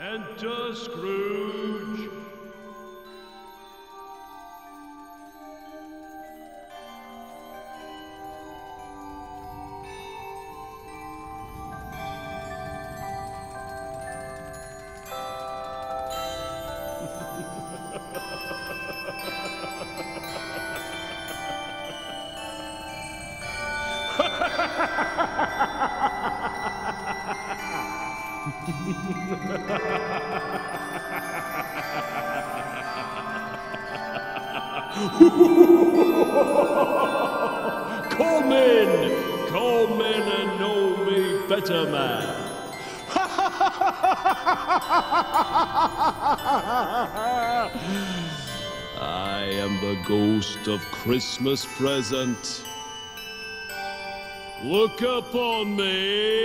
Enter Scrooge. Come in and know me better, man. I am the ghost of Christmas present. Look upon me.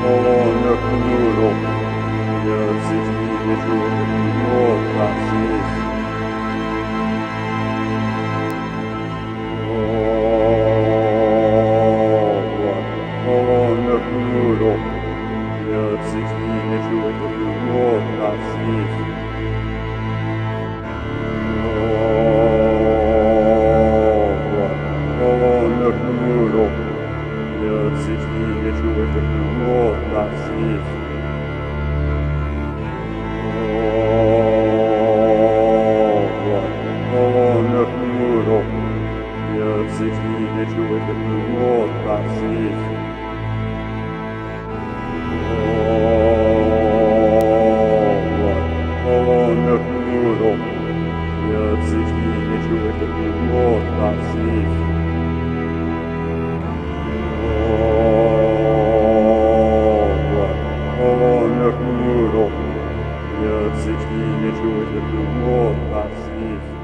Oh, Oh, that's easy. Noodle. Yeah, 16 inch with the blue wall, that's it.